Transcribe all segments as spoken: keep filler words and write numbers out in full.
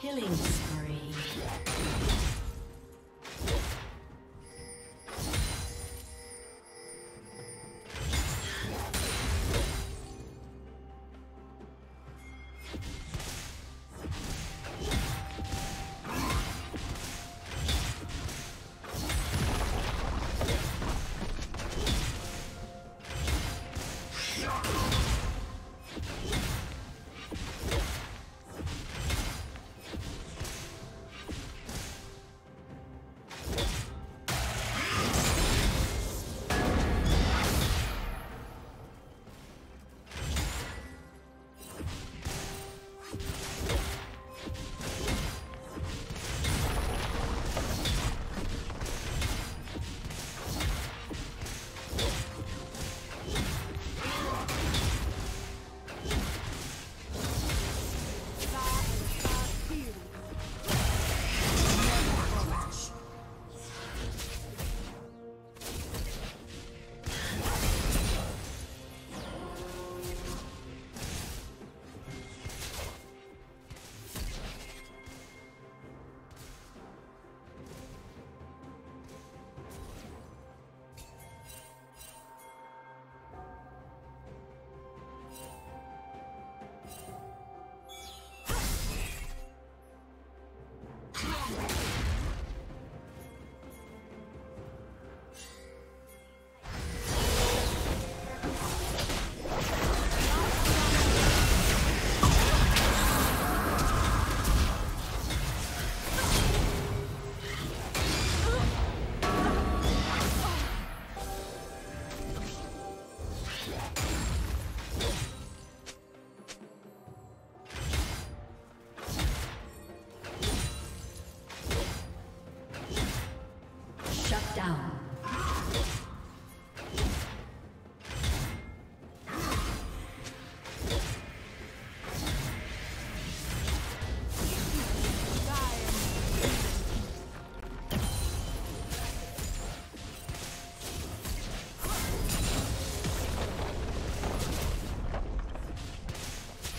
Killing spree.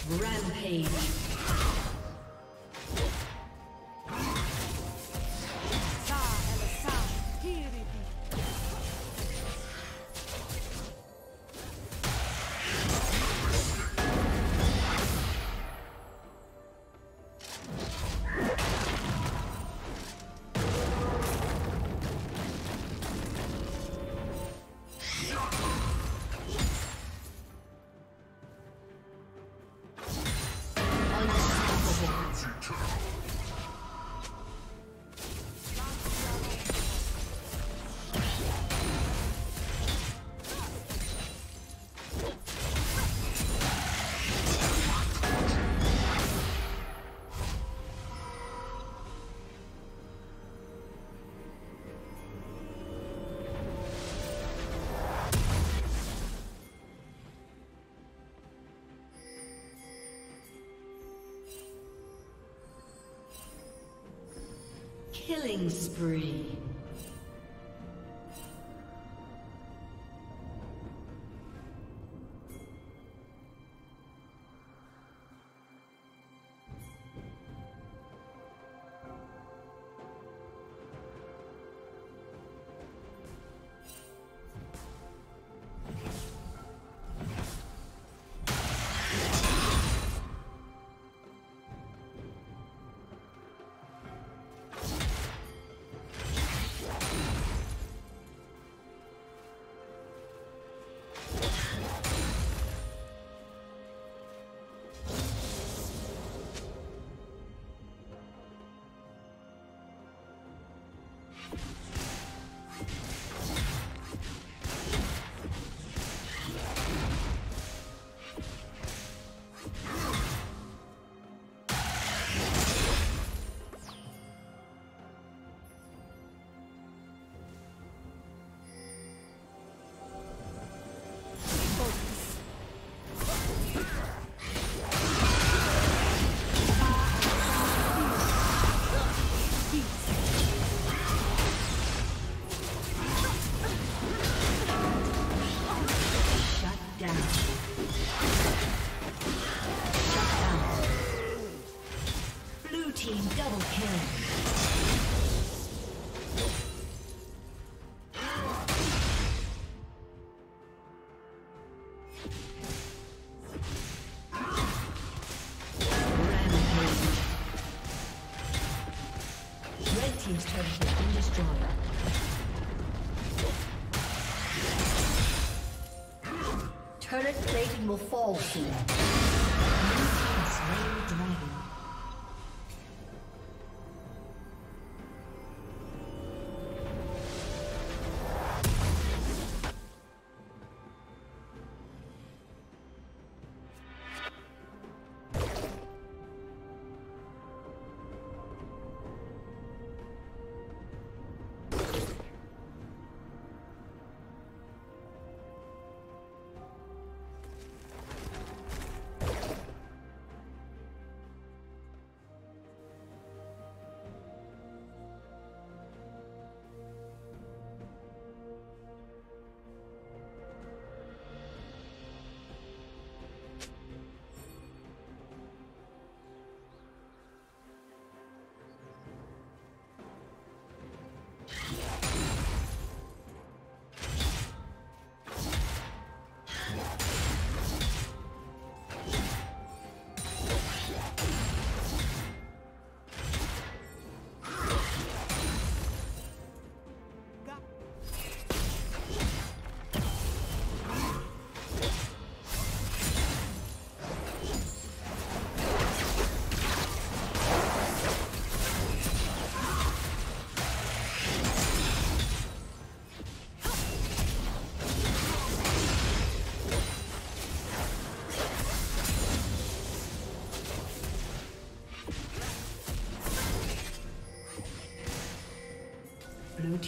Rampage. Killing spree. Peace. team's turret has been destroyed. Turret plating will fall soon. New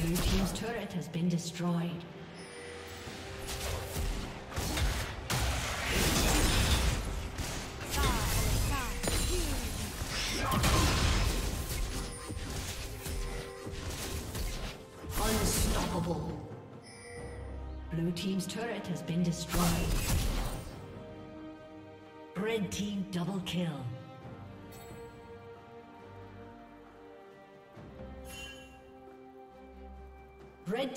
Blue team's turret has been destroyed. Blue team's turret has been destroyed. Unstoppable. Blue team's turret has been destroyed. Red team double kill. Red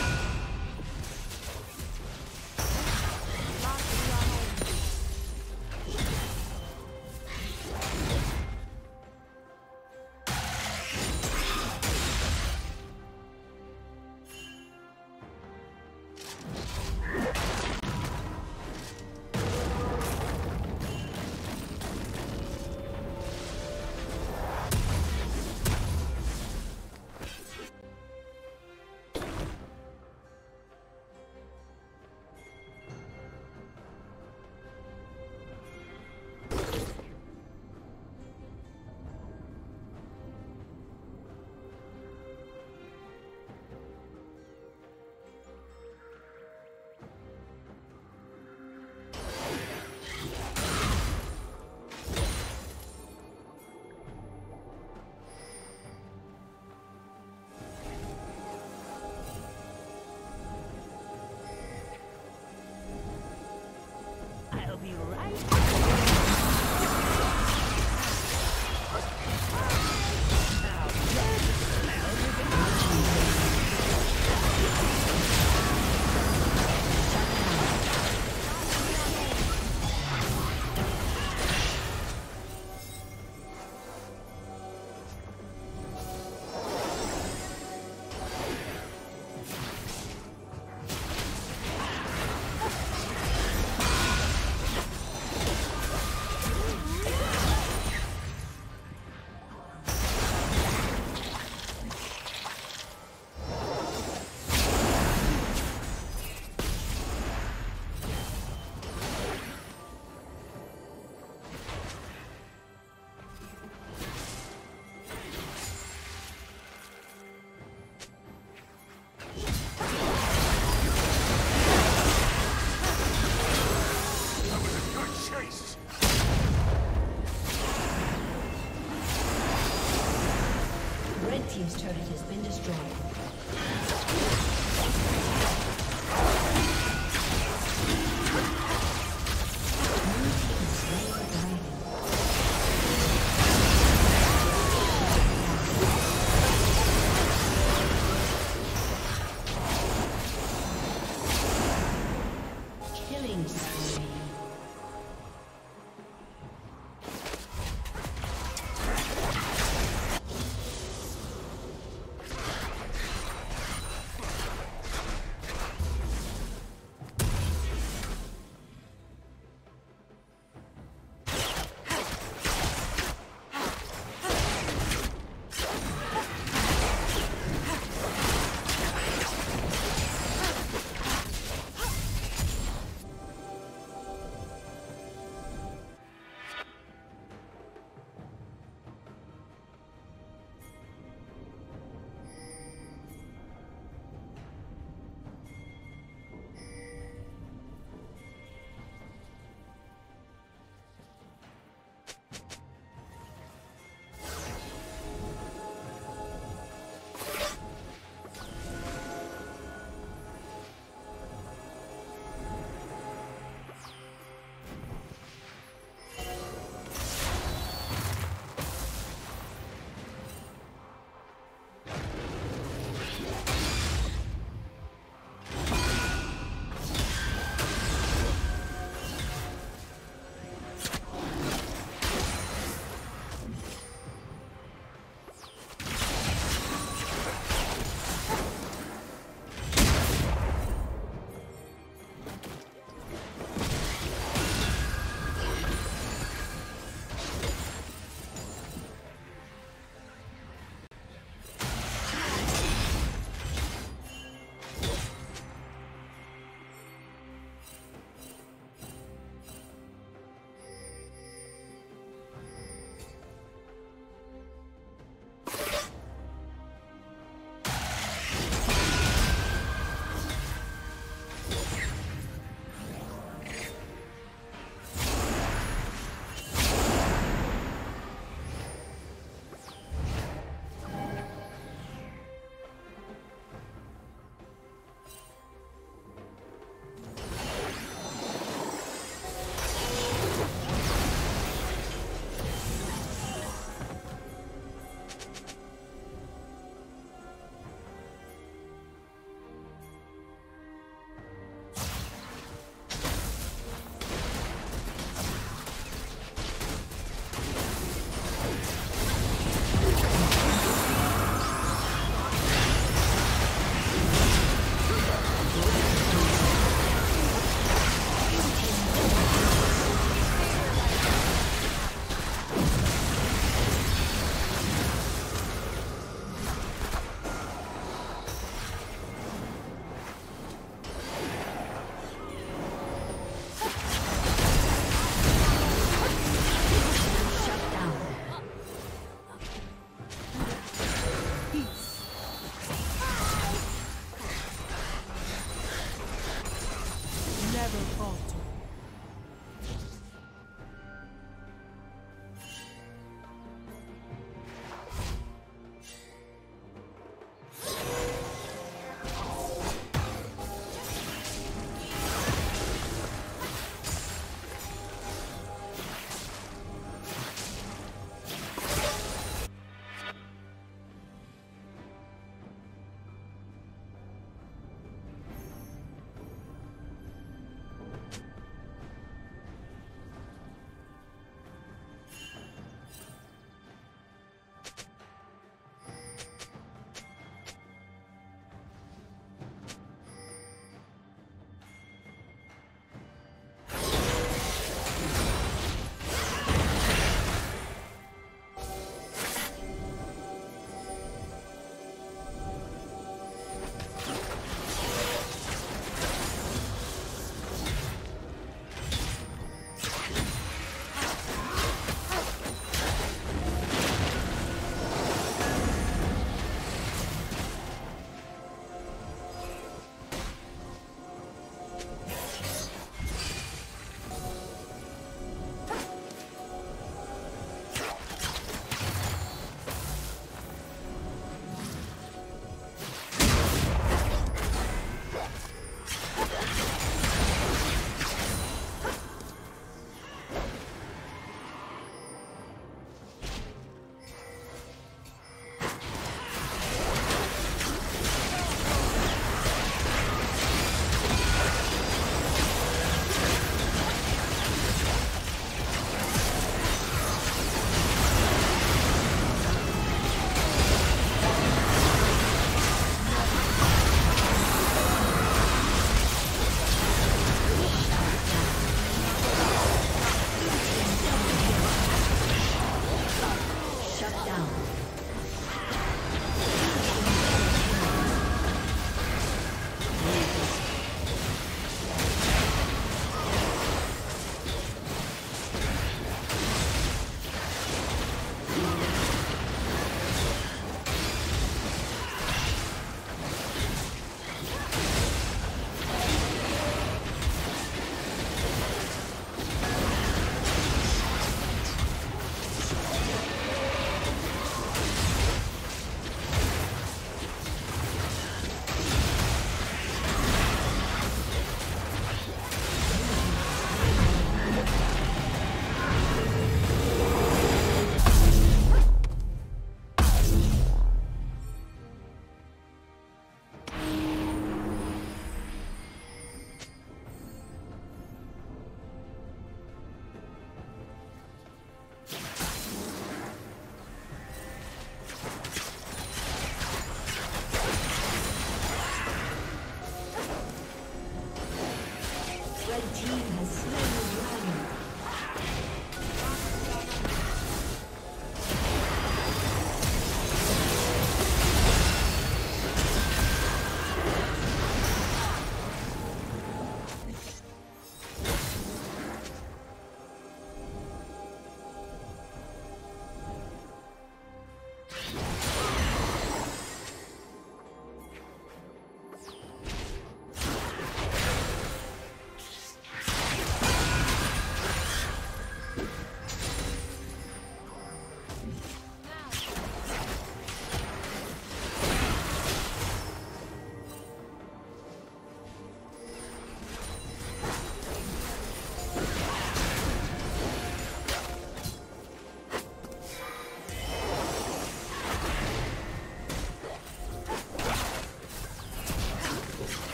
Be right. team's turret has been destroyed. Killing spree.